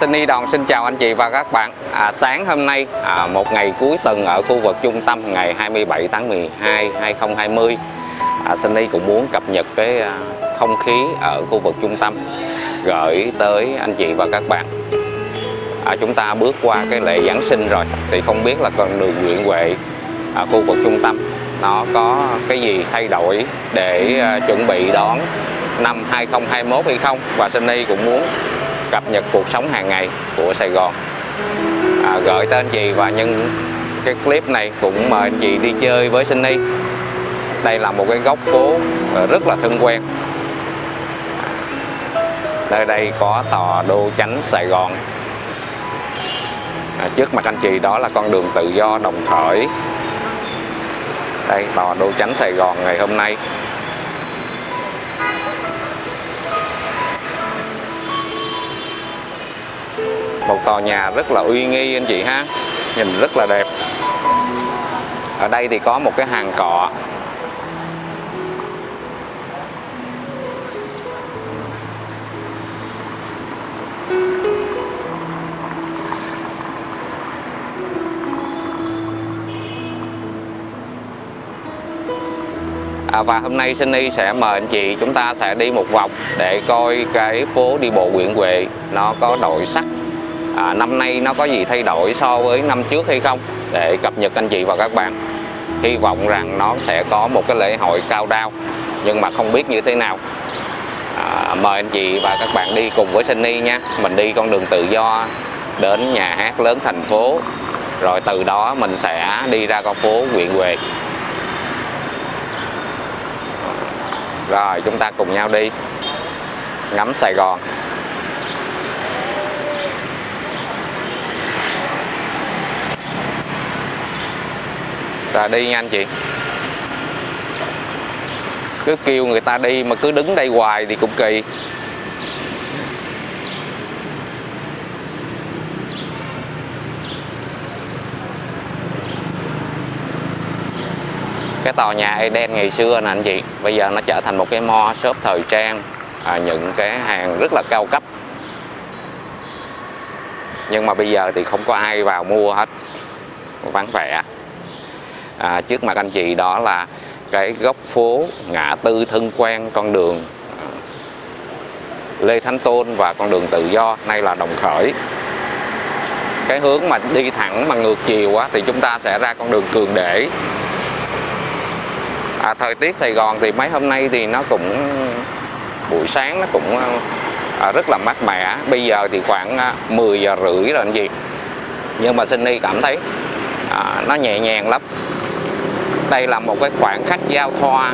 Sunny Đoàn xin chào anh chị và các bạn. Sáng hôm nay một ngày cuối tuần ở khu vực trung tâm ngày 27 tháng 12 2020. Sunny cũng muốn cập nhật cái không khí ở khu vực trung tâm gửi tới anh chị và các bạn. Chúng ta bước qua cái lễ Giáng sinh rồi thì không biết là con đường Nguyễn Huệ ở khu vực trung tâm nó có cái gì thay đổi để chuẩn bị đón năm 2021 hay không, và Sunny cũng muốn cập nhật cuộc sống hàng ngày của Sài Gòn gửi tới anh chị. Và nhân cái clip này cũng mời anh chị đi chơi với Sunny. Đây là một cái góc phố rất là thân quen. Nơi đây có tòa Đô Chánh Sài Gòn. Trước mặt anh chị đó là con đường Tự Do Đồng Khởi. Đây tòa Đô Chánh Sài Gòn ngày hôm nay. Một tòa nhà rất là uy nghi anh chị ha, nhìn rất là đẹp. Ở đây thì có một cái hàng cọ. Và hôm nay Sunny sẽ mời anh chị chúng ta sẽ đi một vòng để coi cái phố đi bộ Quyện Quệ nó có đổi sắc. Năm nay nó có gì thay đổi so với năm trước hay không để cập nhật anh chị và các bạn. Hy vọng rằng nó sẽ có một cái lễ hội cao đao, nhưng mà không biết như thế nào. Mời anh chị và các bạn đi cùng với Sunny nha. Mình đi con đường Tự Do đến nhà hát lớn thành phố, rồi từ đó mình sẽ đi ra con phố Quyện Quệ. Rồi chúng ta cùng nhau đi ngắm Sài Gòn. Rồi đi nha anh chị. Cứ kêu người ta đi mà cứ đứng đây hoài thì cũng kỳ. Cái tòa nhà Eden ngày xưa nè anh chị, bây giờ nó trở thành một cái mall shop thời trang, những cái hàng rất là cao cấp. Nhưng mà bây giờ thì không có ai vào mua hết, vắng vẻ. Trước mặt anh chị đó là cái góc phố ngã tư thân quen, con đường Lê Thánh Tôn và con đường Tự Do, nay là Đồng Khởi. Cái hướng mà đi thẳng mà ngược chiều quá thì chúng ta sẽ ra con đường Cường Để. Thời tiết Sài Gòn thì mấy hôm nay thì nó cũng buổi sáng nó cũng rất là mát mẻ. Bây giờ thì khoảng 10 giờ rưỡi rồi anh chị, nhưng mà Sunny cảm thấy nó nhẹ nhàng lắm. Đây là một cái khoảng khắc giao thoa,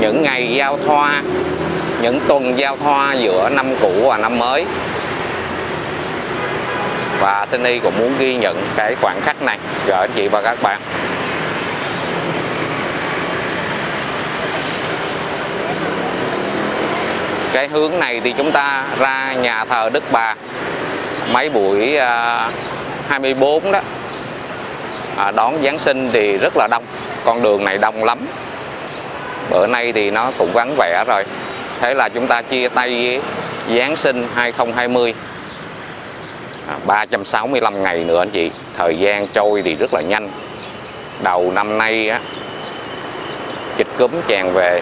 những ngày giao thoa, những tuần giao thoa giữa năm cũ và năm mới. Và Sunny cũng muốn ghi nhận cái khoảng khắc này gửi anh chị và các bạn. Cái hướng này thì chúng ta ra nhà thờ Đức Bà. Mấy buổi 24 đó đón Giáng sinh thì rất là đông, con đường này đông lắm. Bữa nay thì nó cũng vắng vẻ rồi. Thế là chúng ta chia tay với Giáng sinh 2020, 365 ngày nữa anh chị. Thời gian trôi thì rất là nhanh. Đầu năm nay á, dịch cúm tràn về,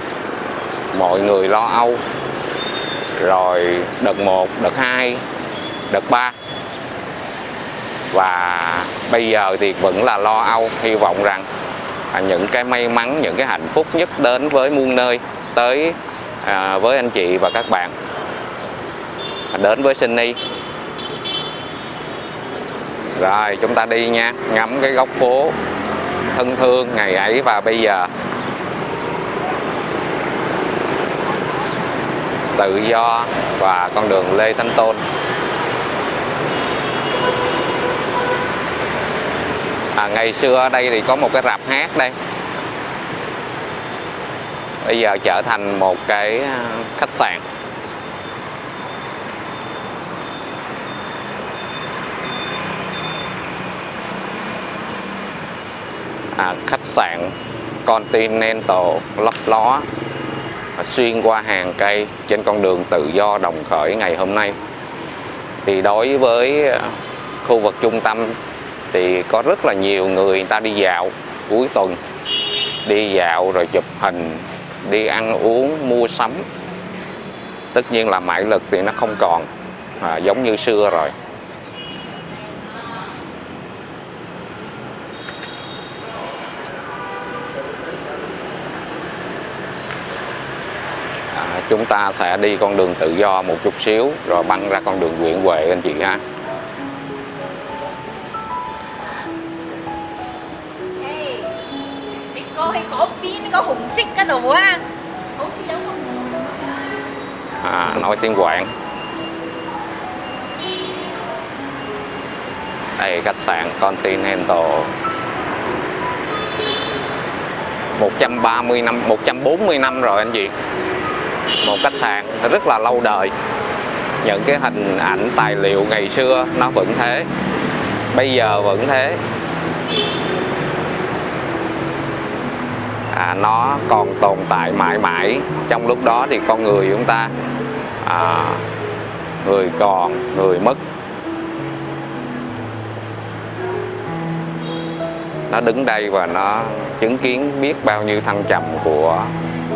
mọi người lo âu. Rồi đợt 1, đợt 2, đợt 3. Và bây giờ thì vẫn là lo âu, hy vọng rằng những cái may mắn, những cái hạnh phúc nhất đến với muôn nơi, tới với anh chị và các bạn, đến với Sunny. Rồi chúng ta đi nha, ngắm cái góc phố thân thương ngày ấy và bây giờ. Tự Do và con đường Lê Thánh Tôn. Ngày xưa ở đây thì có một cái rạp hát đây. Bây giờ trở thành một cái khách sạn. Khách sạn Continental lấp ló xuyên qua hàng cây trên con đường Tự Do Đồng Khởi ngày hôm nay. Thì đối với khu vực trung tâm thì có rất là nhiều người ta đi dạo cuối tuần, đi dạo rồi chụp hình, đi ăn uống, mua sắm. Tất nhiên là mãi lực thì nó không còn giống như xưa rồi. Chúng ta sẽ đi con đường Tự Do một chút xíu rồi băng ra con đường Quyện Quệ anh chị ha. Nói tiếng Quảng. Đây khách sạn Continental. 130 năm, 140 năm rồi anh chị. Một khách sạn rất là lâu đời. Những cái hình ảnh tài liệu ngày xưa nó vẫn thế, bây giờ vẫn thế. Nó còn tồn tại mãi mãi. Trong lúc đó thì con người chúng ta người còn, người mất, nó đứng đây và nó chứng kiến biết bao nhiêu thăng trầm của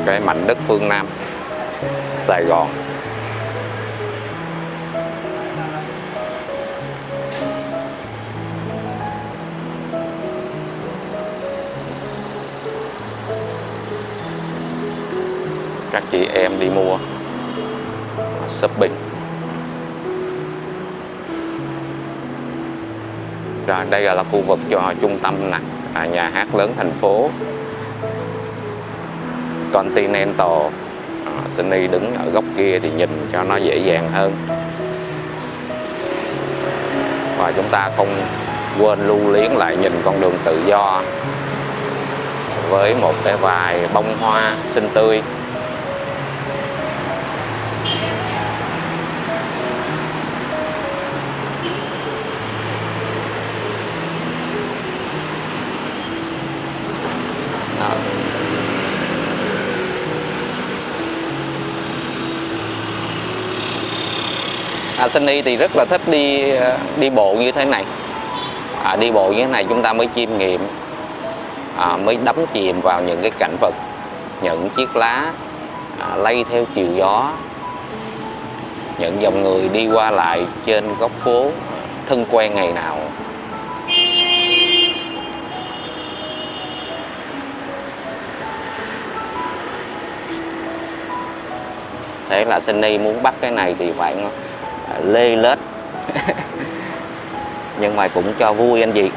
cái mảnh đất phương Nam Sài Gòn. Các chị em đi mua shopping. Rồi đây là khu vực cho trung tâm nè, nhà hát lớn thành phố Continental. Sunny đứng ở góc kia thì nhìn cho nó dễ dàng hơn. Và chúng ta không quên lưu luyến lại nhìn con đường Tự Do với một cái vài bông hoa xinh tươi. Sunny thì rất là thích đi bộ như thế này. Đi bộ như thế này chúng ta mới chiêm nghiệm, mới đắm chìm vào những cái cảnh vật, những chiếc lá lay theo chiều gió, những dòng người đi qua lại trên góc phố thân quen ngày nào. Thế là Sunny muốn bắt cái này thì phải lê lết nhưng mà cũng cho vui anh chị.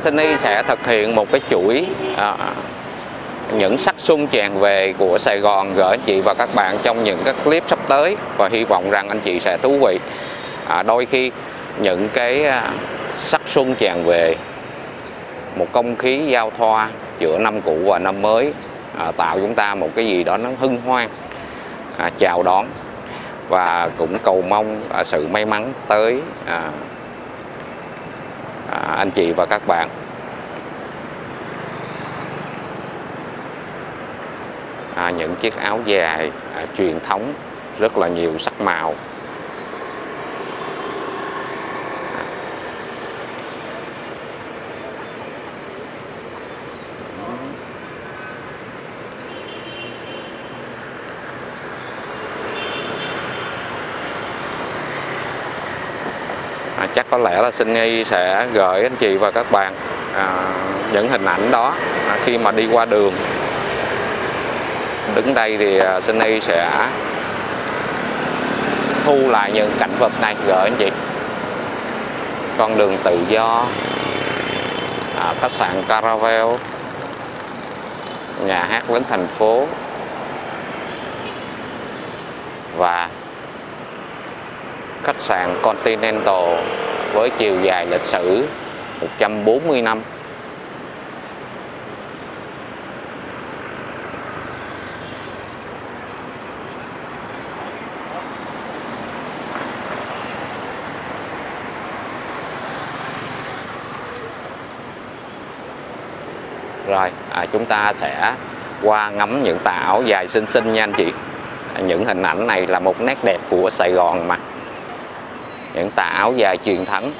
Sunny sẽ thực hiện một cái chuỗi những sắc xuân tràn về của Sài Gòn gửi anh chị và các bạn trong những các clip sắp tới, và hy vọng rằng anh chị sẽ thú vị. Đôi khi những cái sắc xuân tràn về, một không khí giao thoa giữa năm cũ và năm mới tạo chúng ta một cái gì đó nó hân hoan, chào đón và cũng cầu mong sự may mắn tới anh chị và các bạn. Những chiếc áo dài truyền thống rất là nhiều sắc màu. chắc có lẽ là Xin Nhi sẽ gửi anh chị và các bạn những hình ảnh đó khi mà đi qua đường. Đứng đây thì Xin Nhi sẽ thu lại những cảnh vật này gửi anh chị. Con đường Tự Do, khách sạn Caravelle, nhà hát Bến Thành phố và khách sạn Continental với chiều dài lịch sử 140 năm. Rồi, chúng ta sẽ qua ngắm những tà áo dài xinh xinh nha anh chị. Những hình ảnh này là một nét đẹp của Sài Gòn mà. Những tà áo dài truyền thống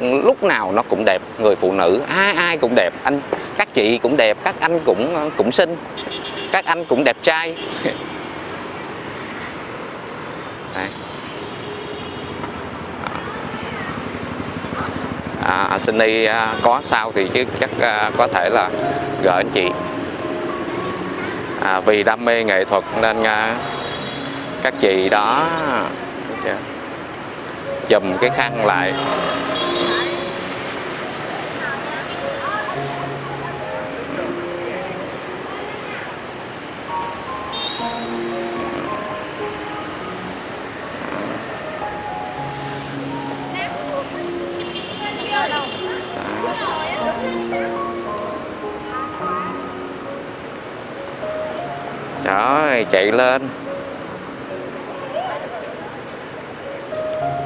lúc nào nó cũng đẹp. Người phụ nữ ai cũng đẹp, các chị cũng đẹp, các anh cũng xinh, các anh cũng đẹp trai. Đấy. Sunny có sao thì chứ chắc có thể là gửi anh chị. Vì đam mê nghệ thuật nên các chị đó chùm cái khăn lại. Rồi chạy lên.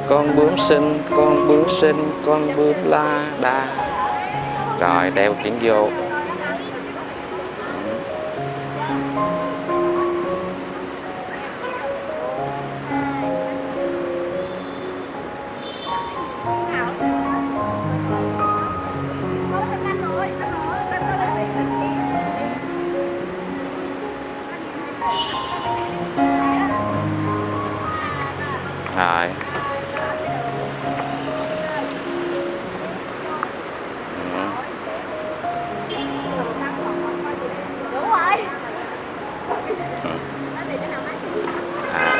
Con bướm xinh, con bướm xinh, con bướm la đa. Rồi đeo tiếng vô.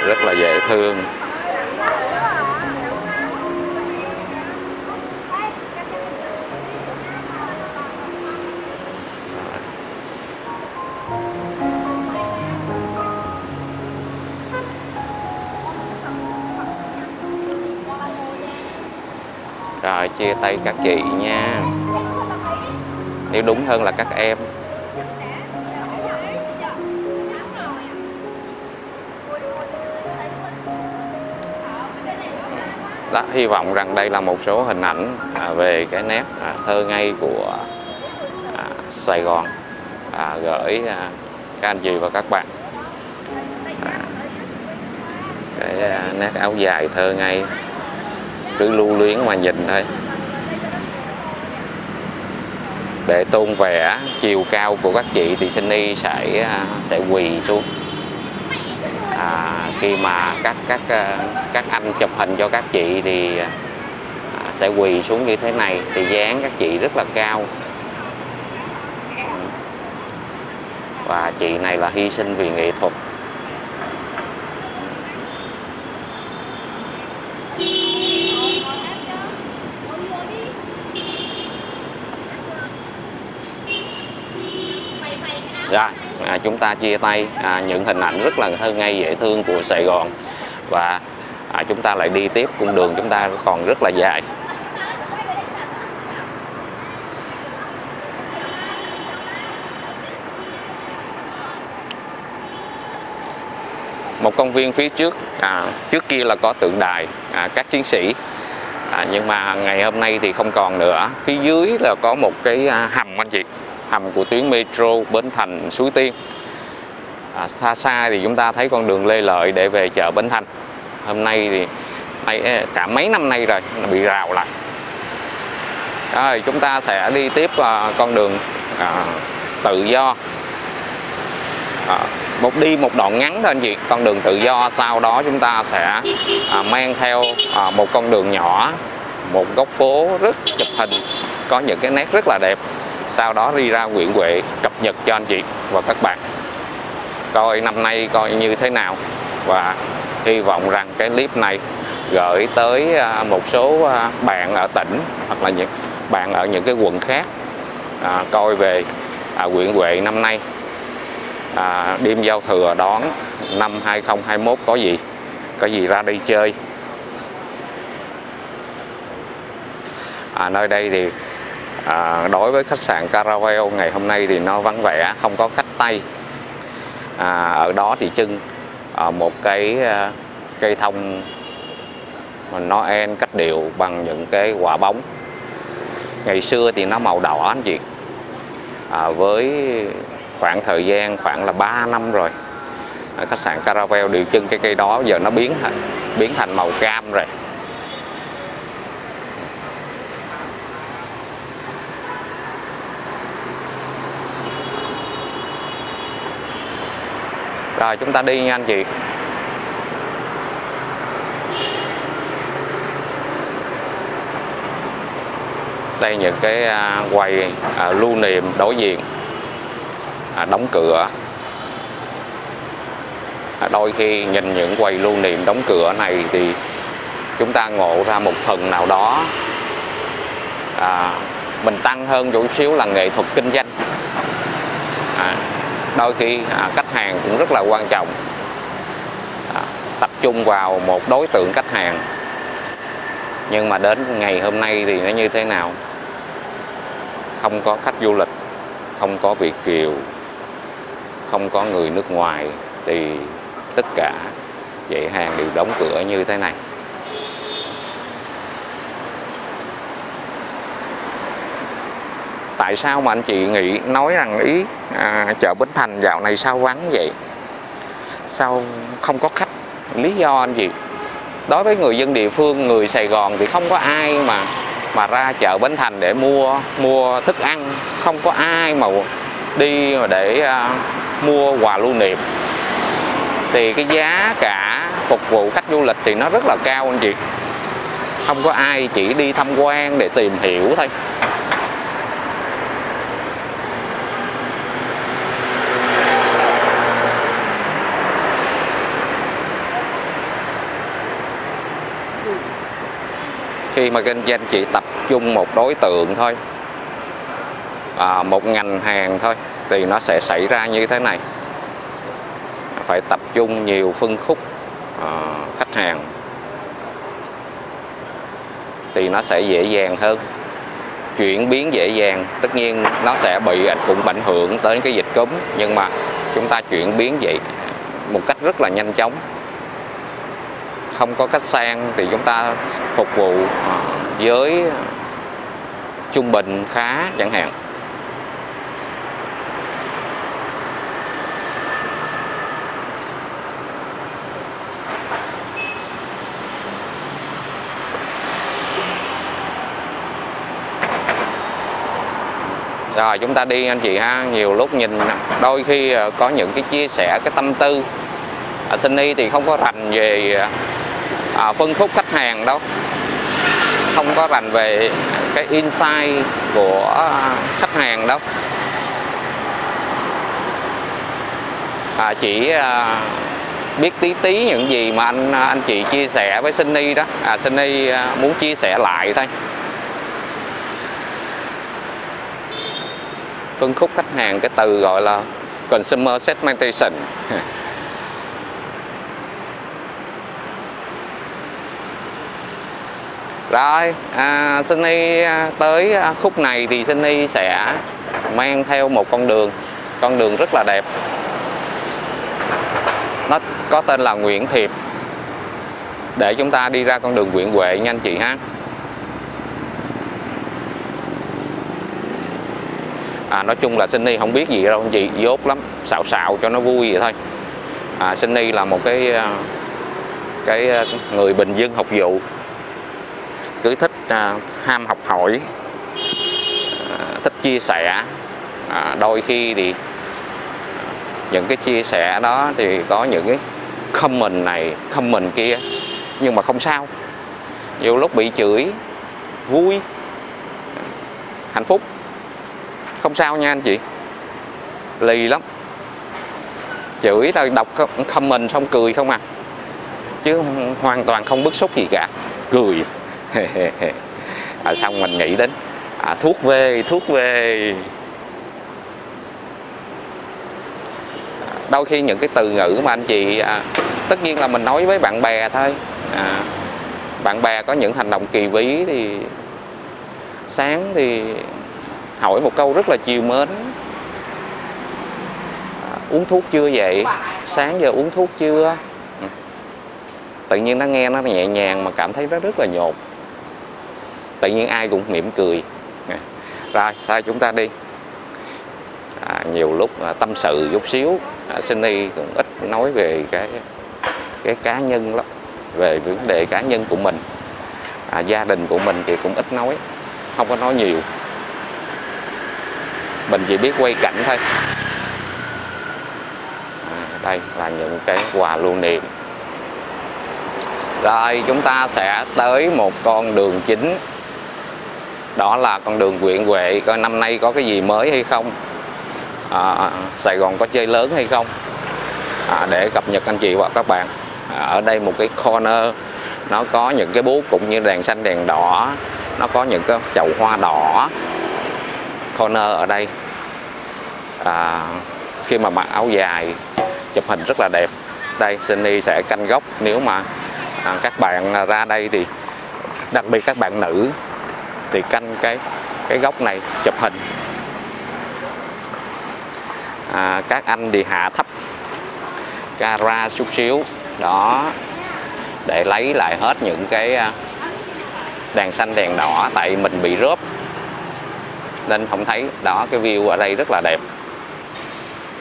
Rất là dễ thương. Rồi chia tay các chị nha, nếu đúng hơn là các em. Đó, hy vọng rằng đây là một số hình ảnh về cái nét thơ ngây của Sài Gòn gửi các anh chị và các bạn. Cái nét áo dài thơ ngây cứ lưu luyến mà nhìn thôi. Để tôn vẽ chiều cao của các chị thì Sunny sẽ quỳ xuống khi mà các anh chụp hình cho các chị thì sẽ quỳ xuống như thế này thì dáng các chị rất là cao. Và chị này là hy sinh vì nghệ thuật. Rồi, chúng ta chia tay những hình ảnh rất là thơ ngây dễ thương của Sài Gòn. Và chúng ta lại đi tiếp, cung đường chúng ta còn rất là dài. Một công viên phía trước, trước kia là có tượng đài các chiến sĩ, nhưng mà ngày hôm nay thì không còn nữa. Phía dưới là có một cái hầm anh chị, hầm của tuyến metro Bến Thành, Suối Tiên. Xa xa thì chúng ta thấy con đường Lê Lợi để về chợ Bến Thành. Hôm nay thì cả mấy năm nay rồi nó bị rào lại. Rồi chúng ta sẽ đi tiếp con đường Tự Do. một đoạn ngắn thôi anh chị. Con đường Tự Do sau đó chúng ta sẽ mang theo một con đường nhỏ, một góc phố rất chụp hình, có những cái nét rất là đẹp. Sau đó đi ra Quyện Quệ cập nhật cho anh chị và các bạn coi năm nay coi như thế nào. Và hy vọng rằng cái clip này gửi tới một số bạn ở tỉnh hoặc là những bạn ở những cái quận khác coi về Quyện Quệ năm nay, đêm giao thừa đón năm 2021 có gì ra đi chơi. Nơi đây thì đối với khách sạn Caravelle ngày hôm nay thì nó vắng vẻ, không có khách Tây. Ở đó thì trưng một cái cây thông Noel cách điệu bằng những cái quả bóng. Ngày xưa thì nó màu đỏ anh chị. Với khoảng thời gian khoảng là 3 năm rồi, khách sạn Caravelle điều trưng cái cây đó, giờ nó biến thành màu cam rồi. Rồi chúng ta đi nha anh chị. Đây những cái quầy lưu niệm đối diện đóng cửa. Đôi khi nhìn những quầy lưu niệm đóng cửa này thì chúng ta ngộ ra một phần nào đó mình tăng hơn chút xíu là nghệ thuật kinh doanh. Đôi khi khách hàng cũng rất là quan trọng, tập trung vào một đối tượng khách hàng. Nhưng mà đến ngày hôm nay thì nó như thế nào? Không có khách du lịch, không có Việt kiều, không có người nước ngoài, thì tất cả dãy hàng đều đóng cửa như thế này. Tại sao mà anh chị nghĩ nói rằng chợ Bến Thành dạo này sao vắng vậy? Sao không có khách? Lý do anh chị, đối với người dân địa phương, người Sài Gòn thì không có ai mà ra chợ Bến Thành để mua thức ăn, không có ai mà đi để mua quà lưu niệm. Thì cái giá cả phục vụ khách du lịch thì nó rất là cao anh chị. Không có ai, chỉ đi tham quan để tìm hiểu thôi. Khi mà kinh doanh chỉ tập trung một đối tượng thôi, một ngành hàng thôi, thì nó sẽ xảy ra như thế này. Phải tập trung nhiều phân khúc khách hàng thì nó sẽ dễ dàng hơn, chuyển biến dễ dàng. Tất nhiên nó sẽ cũng ảnh hưởng tới cái dịch cúm, nhưng mà chúng ta chuyển biến vậy một cách rất là nhanh chóng. Không có khách sang thì chúng ta phục vụ giới trung bình khá chẳng hạn. Rồi chúng ta đi anh chị ha. Nhiều lúc nhìn đôi khi có những cái chia sẻ cái tâm tư. Sunny thì không có rành về phân khúc khách hàng đâu, không có rành về cái insight của khách hàng đâu, chỉ biết tí những gì mà anh chị chia sẻ với Sunny đó, Sunny muốn chia sẻ lại thôi. Phân khúc khách hàng, cái từ gọi là consumer segmentation. Rồi, Sunny tới khúc này thì Sunny sẽ mang theo một con đường rất là đẹp. Nó có tên là Nguyễn Thiệp. Để chúng ta đi ra con đường Quyện Quệ nha anh chị ha. Nói chung là Sunny không biết gì đâu anh chị, dốt lắm, xạo cho nó vui vậy thôi. Sunny là một cái người bình dân học vụ, cứ thích ham học hỏi, thích chia sẻ, đôi khi thì những cái chia sẻ đó thì có những cái comment này, comment kia, nhưng mà không sao. Nhiều lúc bị chửi, vui, hạnh phúc, không sao nha anh chị. Lì lắm, chửi là đọc comment xong cười không à, chứ hoàn toàn không bức xúc gì cả, cười. Xong mình nghĩ đến thuốc về, đôi khi những cái từ ngữ mà anh chị tất nhiên là mình nói với bạn bè thôi, bạn bè có những hành động kỳ vĩ thì sáng thì hỏi một câu rất là chiều mến, uống thuốc chưa vậy, sáng giờ uống thuốc chưa, tự nhiên nó nghe nó nhẹ nhàng mà cảm thấy nó rất là nhột, tự nhiên ai cũng mỉm cười. Rồi thôi chúng ta đi. Nhiều lúc tâm sự chút xíu, Sunny cũng ít nói về cái cá nhân lắm, về vấn đề cá nhân của mình, gia đình của mình thì cũng ít nói, không có nói nhiều, mình chỉ biết quay cảnh thôi. Đây là những cái quà lưu niệm. Rồi chúng ta sẽ tới một con đường chính, đó là con đường Quyện Quệ, coi năm nay có cái gì mới hay không, Sài Gòn có chơi lớn hay không, để cập nhật anh chị và các bạn. Ở đây một cái corner, nó có những cái bút cũng như đèn xanh đèn đỏ, nó có những cái chậu hoa đỏ. Corner ở đây khi mà mặc áo dài chụp hình rất là đẹp. Đây Sunny sẽ canh góc, nếu mà các bạn ra đây thì đặc biệt các bạn nữ thì canh cái góc này chụp hình, các anh thì hạ thấp camera chút xíu đó để lấy lại hết những cái đèn xanh đèn đỏ, tại mình bị rớp nên không thấy. Đó, cái view ở đây rất là đẹp.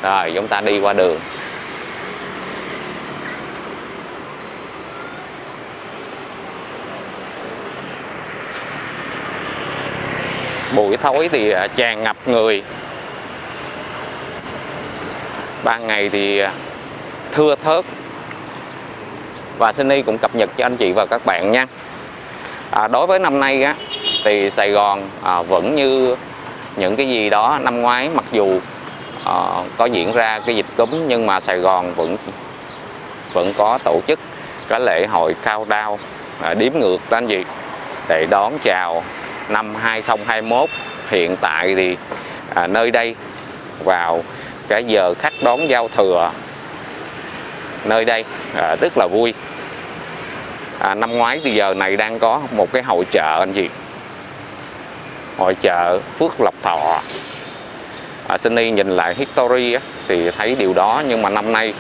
Rồi chúng ta đi qua đường. Buổi tối thì tràn ngập người, ban ngày thì thưa thớt. Và Sunny cũng cập nhật cho anh chị và các bạn nha. Đối với năm nay á, thì Sài Gòn vẫn như những cái gì đó năm ngoái, mặc dù có diễn ra cái dịch cúm nhưng mà Sài Gòn vẫn có tổ chức cái lễ hội Khao Đào đếm ngược đó anh chị, để đón chào năm 2021. Hiện tại thì nơi đây vào cái giờ khách đón giao thừa, nơi đây rất là vui. Năm ngoái thì giờ này đang có một cái hội chợ anh chị, hội chợ Phước Lộc Thọ. Sunny nhìn lại history thì thấy điều đó, nhưng mà năm nay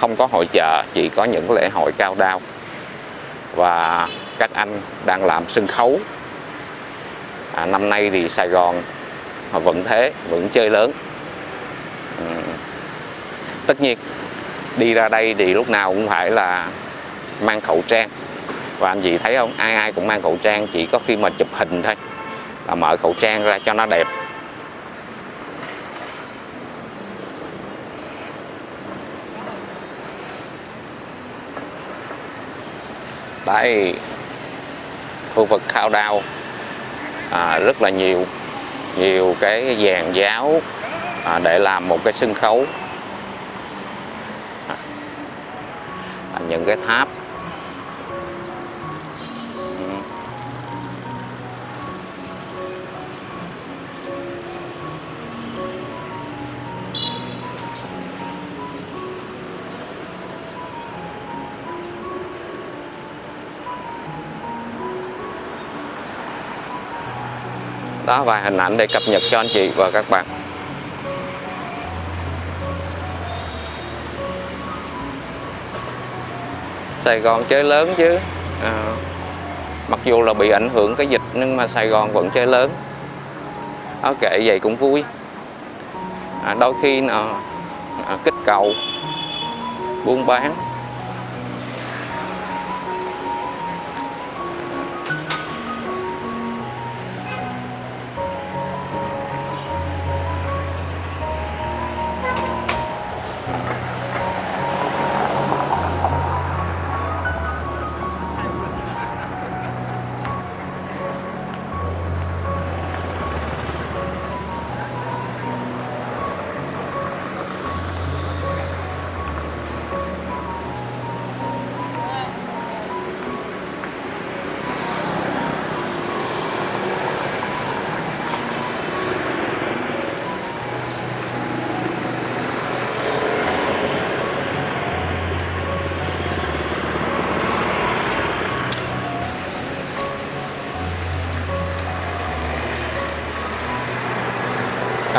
không có hội chợ, chỉ có những lễ hội Khao Đào và các anh đang làm sân khấu. Năm nay thì Sài Gòn vẫn thế, vẫn chơi lớn. Tất nhiên đi ra đây thì lúc nào cũng phải là mang khẩu trang, và anh chị thấy không, ai ai cũng mang khẩu trang, chỉ có khi mà chụp hình thôi là mở khẩu trang ra cho nó đẹp. Đây khu vực Khao Đào rất là nhiều cái dàn giáo để làm một cái sân khấu. Những cái tháp, đó vài hình ảnh để cập nhật cho anh chị và các bạn. Sài Gòn chơi lớn chứ, mặc dù là bị ảnh hưởng cái dịch nhưng mà Sài Gòn vẫn chơi lớn. Kệ vậy cũng vui. Đôi khi kích cầu buôn bán.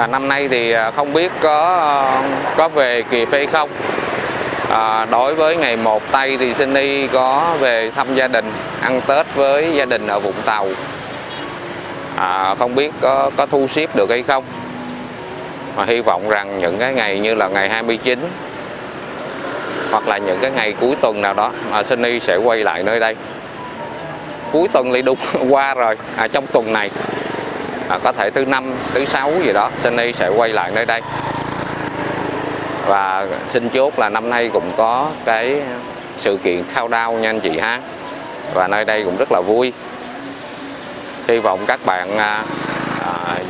Năm nay thì không biết có về kịp hay không. Đối với ngày 1 Tây thì Cindy có về thăm gia đình, ăn Tết với gia đình ở Vũng Tàu. Không biết có thu xếp được hay không. Mà hy vọng rằng những cái ngày như là ngày 29 hoặc là những cái ngày cuối tuần nào đó mà Sunny sẽ quay lại nơi đây. Cuối tuần thì đúng qua rồi, trong tuần này có thể thứ Năm, thứ Sáu gì đó Sunny sẽ quay lại nơi đây. Và xin chốt là năm nay cũng có cái sự kiện Khao Đào nha anh chị ha. Và nơi đây cũng rất là vui. Hy vọng các bạn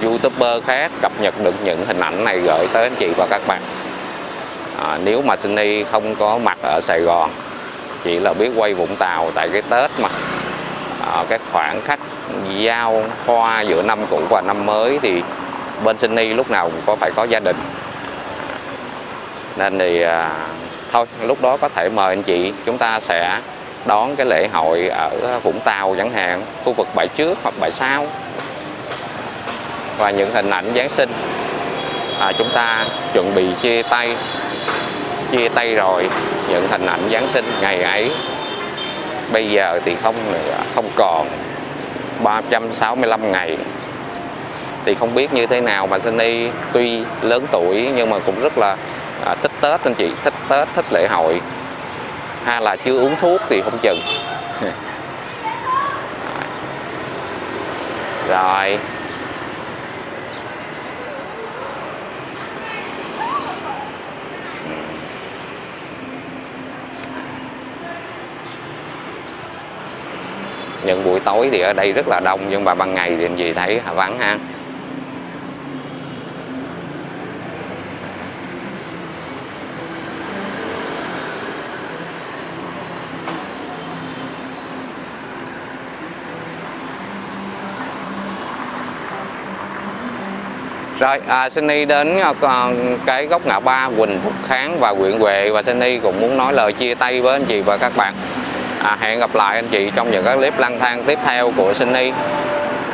YouTuber khác cập nhật được những hình ảnh này gửi tới anh chị và các bạn. Nếu mà Sunny không có mặt ở Sài Gòn, chỉ là biết quay Vũng Tàu tại cái Tết mà cái khoảng khách giao hoa giữa năm cũ và năm mới thì bên Sunny lúc nào cũng phải có gia đình. Nên thì thôi lúc đó có thể mời anh chị chúng ta sẽ đón cái lễ hội ở Vũng Tàu chẳng hạn, khu vực bãi trước hoặc bãi sau. Và những hình ảnh Giáng sinh chúng ta chuẩn bị chia tay rồi, những hình ảnh Giáng sinh ngày ấy bây giờ thì không còn 365 ngày. Thì không biết như thế nào mà Sunny tuy lớn tuổi nhưng mà cũng rất là thích Tết anh chị, thích Tết, thích lễ hội. Hay là chưa uống thuốc thì không chừng. Rồi những buổi tối thì ở đây rất là đông, nhưng mà ban ngày thì anh chị thấy vắng ha. Rồi, Sunny đến cái góc ngã ba Quỳnh Phúc Kháng và Quyện Quệ, và Sunny cũng muốn nói lời chia tay với anh chị và các bạn. Hẹn gặp lại anh chị trong những các clip lang thang tiếp theo của Sunny.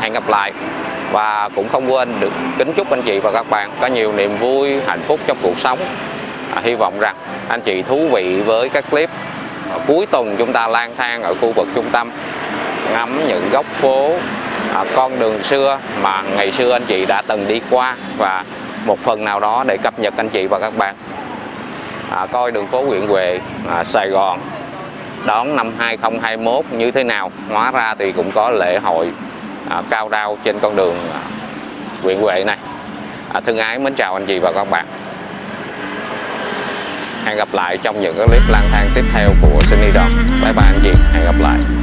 Hẹn gặp lại. Và cũng không quên được kính chúc anh chị và các bạn có nhiều niềm vui, hạnh phúc trong cuộc sống. Hy vọng rằng anh chị thú vị với các clip cuối tuần chúng ta lang thang ở khu vực trung tâm, ngắm những góc phố, con đường xưa mà ngày xưa anh chị đã từng đi qua, và một phần nào đó để cập nhật anh chị và các bạn coi đường phố Nguyễn Huệ Sài Gòn đón năm 2021 như thế nào. Hóa ra thì cũng có lễ hội Khao Đào trên con đường Nguyễn Huệ này. Thân ái mến chào anh chị và các bạn. Hẹn gặp lại trong những clip lang thang tiếp theo của Sunny Đoàn. Bye bye anh chị, hẹn gặp lại.